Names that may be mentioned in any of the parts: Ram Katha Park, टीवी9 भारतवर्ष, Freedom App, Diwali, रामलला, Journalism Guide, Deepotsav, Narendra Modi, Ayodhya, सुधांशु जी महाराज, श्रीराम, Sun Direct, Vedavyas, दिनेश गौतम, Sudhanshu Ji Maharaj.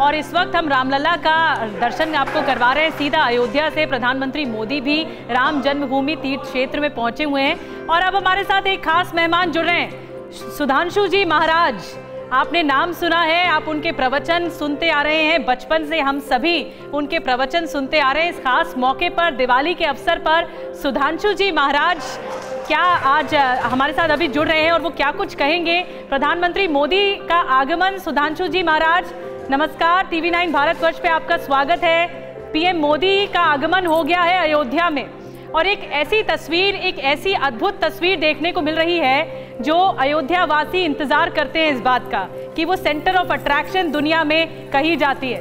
और इस वक्त हम रामलला का दर्शन आपको करवा रहे हैं। सीधा अयोध्या से प्रधानमंत्री मोदी भी राम जन्मभूमि तीर्थ क्षेत्र में पहुंचे हुए हैं। और अब हमारे साथ एक खास मेहमान जुड़ रहे हैं, सुधांशु जी महाराज। आपने नाम सुना है, आप उनके प्रवचन सुनते आ रहे हैं, बचपन से हम सभी उनके प्रवचन सुनते आ रहे हैं। इस खास मौके पर, दिवाली के अवसर पर, सुधांशु जी महाराज क्या आज हमारे साथ अभी जुड़ रहे हैं और वो क्या कुछ कहेंगे? प्रधानमंत्री मोदी का आगमन। सुधांशु जी महाराज नमस्कार, टीवी9 भारतवर्ष पे आपका स्वागत है। पीएम मोदी का आगमन हो गया है अयोध्या में और एक ऐसी तस्वीर, एक ऐसी अद्भुत तस्वीर देखने को मिल रही है जो अयोध्या वासी इंतजार करते हैं इस बात का कि वो सेंटर ऑफ अट्रैक्शन दुनिया में कही जाती है।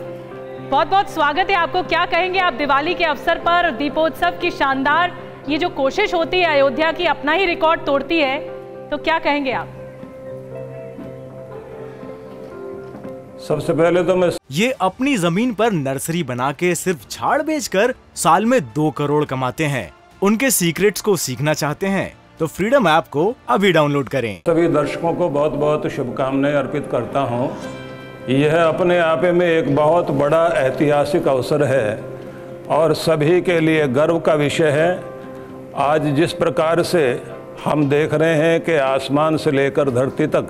बहुत बहुत स्वागत है आपको। क्या कहेंगे आप दिवाली के अवसर पर, दीपोत्सव की शानदार ये जो कोशिश होती है अयोध्या की, अपना ही रिकॉर्ड तोड़ती है, तो क्या कहेंगे आप? सबसे पहले तो मैं ये अपनी जमीन पर नर्सरी बना के सिर्फ झाड़ बेचकर साल में 2 करोड़ कमाते हैं। उनके सीक्रेट्स को सीखना चाहते हैं तो फ्रीडम ऐप को अभी डाउनलोड करें। सभी दर्शकों को बहुत बहुत शुभकामनाएं अर्पित करता हूं। यह अपने आप में एक बहुत बड़ा ऐतिहासिक अवसर है और सभी के लिए गर्व का विषय है। आज जिस प्रकार से हम देख रहे हैं कि आसमान से लेकर धरती तक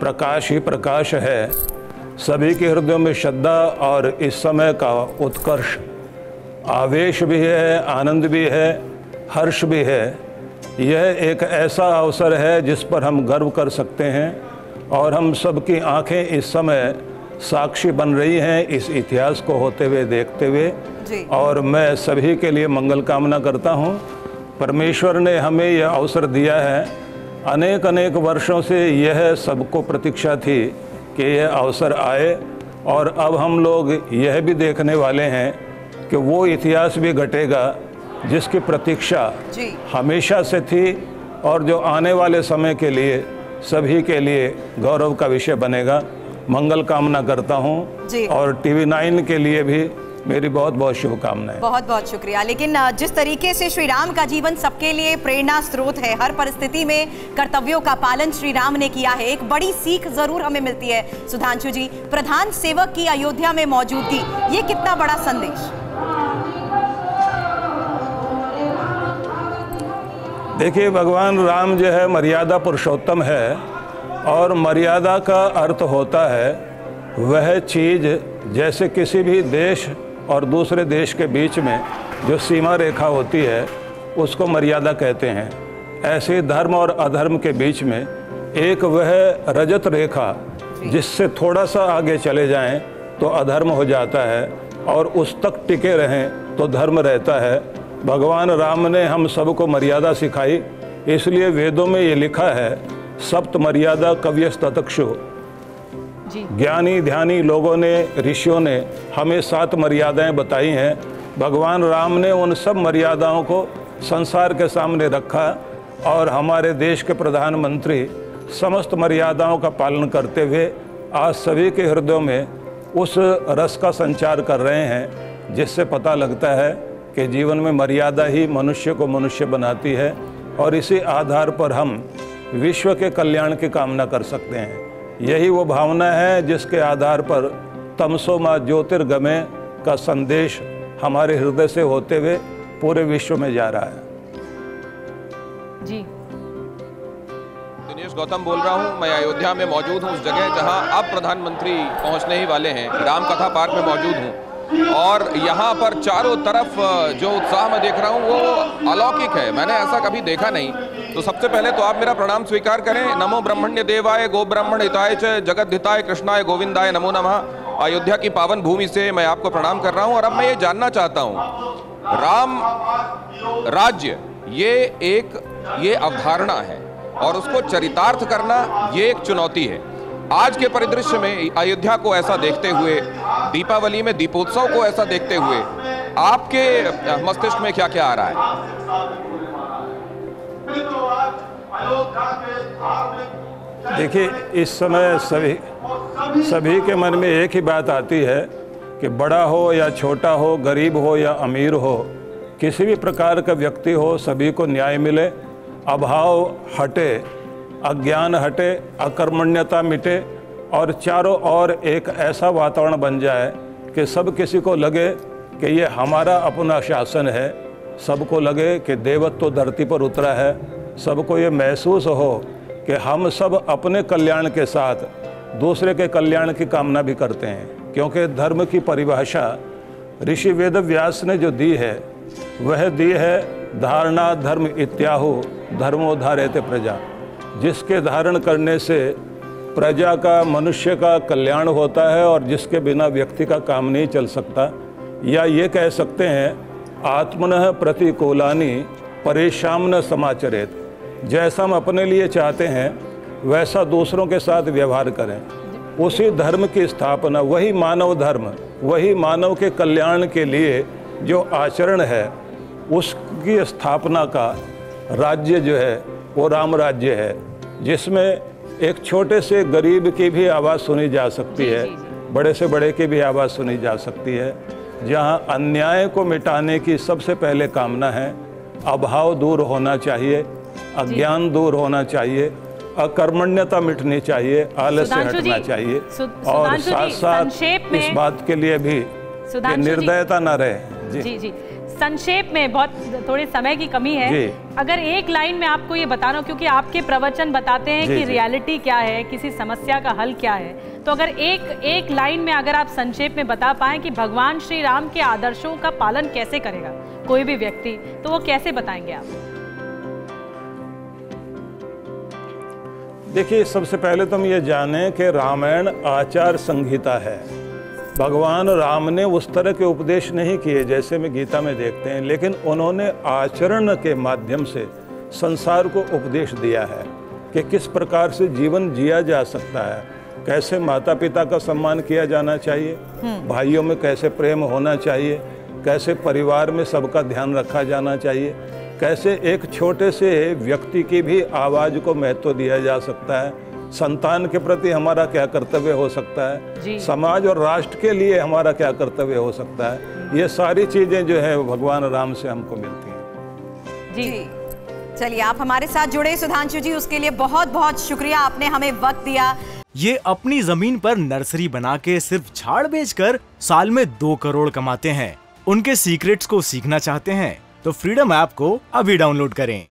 प्रकाश ही प्रकाश है, सभी के हृदयों में श्रद्धा और इस समय का उत्कर्ष, आवेश भी है, आनंद भी है, हर्ष भी है। यह एक ऐसा अवसर है जिस पर हम गर्व कर सकते हैं और हम सबकी आंखें इस समय साक्षी बन रही हैं इस इतिहास को होते हुए, देखते हुए। और मैं सभी के लिए मंगल कामना करता हूं। परमेश्वर ने हमें यह अवसर दिया है। अनेक अनेक वर्षों से यह सबको प्रतीक्षा थी कि यह अवसर आए और अब हम लोग यह भी देखने वाले हैं कि वो इतिहास भी घटेगा जिसकी प्रतीक्षा हमेशा से थी और जो आने वाले समय के लिए सभी के लिए गौरव का विषय बनेगा। मंगल कामना करता हूं और टीवी9 के लिए भी मेरी बहुत बहुत शुभकामनाएं। बहुत बहुत शुक्रिया। लेकिन जिस तरीके से श्री राम का जीवन सबके लिए प्रेरणा स्रोत है, हर परिस्थिति में कर्तव्यों का पालन श्री राम ने किया है, एक बड़ी सीख जरूर हमें मिलती है। सुधांशु जी, प्रधान सेवक की अयोध्या में मौजूदगी, ये कितना बड़ा संदेश? देखिए, भगवान राम जो है मर्यादा पुरुषोत्तम है और मर्यादा का अर्थ होता है वह चीज जैसे किसी भी देश और दूसरे देश के बीच में जो सीमा रेखा होती है उसको मर्यादा कहते हैं। ऐसे धर्म और अधर्म के बीच में एक वह रजत रेखा जिससे थोड़ा सा आगे चले जाएं तो अधर्म हो जाता है और उस तक टिके रहें तो धर्म रहता है। भगवान राम ने हम सबको मर्यादा सिखाई, इसलिए वेदों में ये लिखा है, सप्त मर्यादा कव्यस्ततक्षु। ज्ञानी ध्यानी लोगों ने, ऋषियों ने हमें 7 मर्यादाएं बताई हैं। भगवान राम ने उन सब मर्यादाओं को संसार के सामने रखा और हमारे देश के प्रधानमंत्री समस्त मर्यादाओं का पालन करते हुए आज सभी के हृदयों में उस रस का संचार कर रहे हैं जिससे पता लगता है कि जीवन में मर्यादा ही मनुष्य को मनुष्य बनाती है और इसी आधार पर हम विश्व के कल्याण की कामना कर सकते हैं। यही वो भावना है जिसके आधार पर तमसो मा ज्योतिर्गमय का संदेश हमारे हृदय से होते हुए पूरे विश्व में जा रहा है। जी, दिनेश गौतम बोल रहा हूँ। मैं अयोध्या में मौजूद हूँ, उस जगह जहाँ अब प्रधानमंत्री पहुँचने ही वाले हैं। राम कथा पार्क में मौजूद हूँ और यहाँ पर चारों तरफ जो उत्साह मैं देख रहा हूँ वो अलौकिक है, मैंने ऐसा कभी देखा नहीं। तो सबसे पहले तो आप मेरा प्रणाम स्वीकार करें। नमो ब्रह्मण्य देवाय गो ब्राह्मण हिताय च जगत हिताय कृष्णाय गोविंदाय नमो नमः। अयोध्या की पावन भूमि से मैं आपको प्रणाम कर रहा हूं और अब मैं ये जानना चाहता हूं, राम राज्य ये अवधारणा है और उसको चरितार्थ करना ये एक चुनौती है। आज के परिदृश्य में अयोध्या को ऐसा देखते हुए, दीपावली में दीपोत्सव को ऐसा देखते हुए, आपके मस्तिष्क में क्या क्या आ रहा है? देखिए, इस समय सभी के मन में एक ही बात आती है कि बड़ा हो या छोटा हो, गरीब हो या अमीर हो, किसी भी प्रकार का व्यक्ति हो, सभी को न्याय मिले, अभाव हटे, अज्ञान हटे, अकर्मण्यता मिटे और चारों ओर एक ऐसा वातावरण बन जाए कि सब किसी को लगे कि ये हमारा अपना शासन है, सबको लगे कि देवत्व तो धरती पर उतरा है, सबको ये महसूस हो कि हम सब अपने कल्याण के साथ दूसरे के कल्याण की कामना भी करते हैं। क्योंकि धर्म की परिभाषा ऋषि वेदव्यास ने जो दी है वह दी है धारणा धर्म इत्याहु धर्मोद्धारेते प्रजा, जिसके धारण करने से प्रजा का मनुष्य का कल्याण होता है और जिसके बिना व्यक्ति का काम नहीं चल सकता। या ये कह सकते हैं आत्मनः प्रतिकूलानि परेषां न समाचरेत, जैसा हम अपने लिए चाहते हैं वैसा दूसरों के साथ व्यवहार करें। उसी धर्म की स्थापना, वही मानव धर्म, वही मानव के कल्याण के लिए जो आचरण है उसकी स्थापना का राज्य जो है वो राम राज्य है, जिसमें एक छोटे से गरीब की भी आवाज़ सुनी जा सकती है, बड़े से बड़े की भी आवाज़ सुनी जा सकती है, जहां अन्याय को मिटाने की सबसे पहले कामना है। अभाव दूर होना चाहिए, अज्ञान दूर होना चाहिए, अकर्मण्यता मिटनी चाहिए, आलस्य हटना चाहिए, और साथ साथ इस बात के लिए भी निर्दयता न रहे। जी जी, संक्षेप में, बहुत थोड़े समय की कमी है, अगर एक लाइन में आपको ये बताना हो, क्योंकि आपके प्रवचन बताते हैं कि रियलिटी क्या है, किसी समस्या का हल क्या है, तो अगर एक लाइन में अगर आप संक्षेप में बता पाएं कि भगवान श्री राम के आदर्शों का पालन कैसे करेगा कोई भी व्यक्ति, तो वो कैसे बताएंगे आप? देखिए, सबसे पहले तो हम ये जाने कि रामायण आचार संहिता है। भगवान राम ने उस तरह के उपदेश नहीं किए जैसे में गीता में देखते हैं, लेकिन उन्होंने आचरण के माध्यम से संसार को उपदेश दिया है कि किस प्रकार से जीवन जिया जा सकता है, कैसे माता पिता का सम्मान किया जाना चाहिए, भाइयों में कैसे प्रेम होना चाहिए, कैसे परिवार में सबका ध्यान रखा जाना चाहिए, कैसे एक छोटे से व्यक्ति की भी आवाज़ को महत्व दिया जा सकता है, संतान के प्रति हमारा क्या कर्तव्य हो सकता है, समाज और राष्ट्र के लिए हमारा क्या कर्तव्य हो सकता है, ये सारी चीजें जो है भगवान राम से हमको मिलती हैं। जी, चलिए, आप हमारे साथ जुड़े सुधांशु जी, उसके लिए बहुत बहुत शुक्रिया, आपने हमें वक्त दिया। ये अपनी जमीन पर नर्सरी बना के सिर्फ झाड़ बेचकर साल में 2 करोड़ कमाते हैं। उनके सीक्रेट्स को सीखना चाहते हैं तो फ्रीडम ऐप को अभी डाउनलोड करें।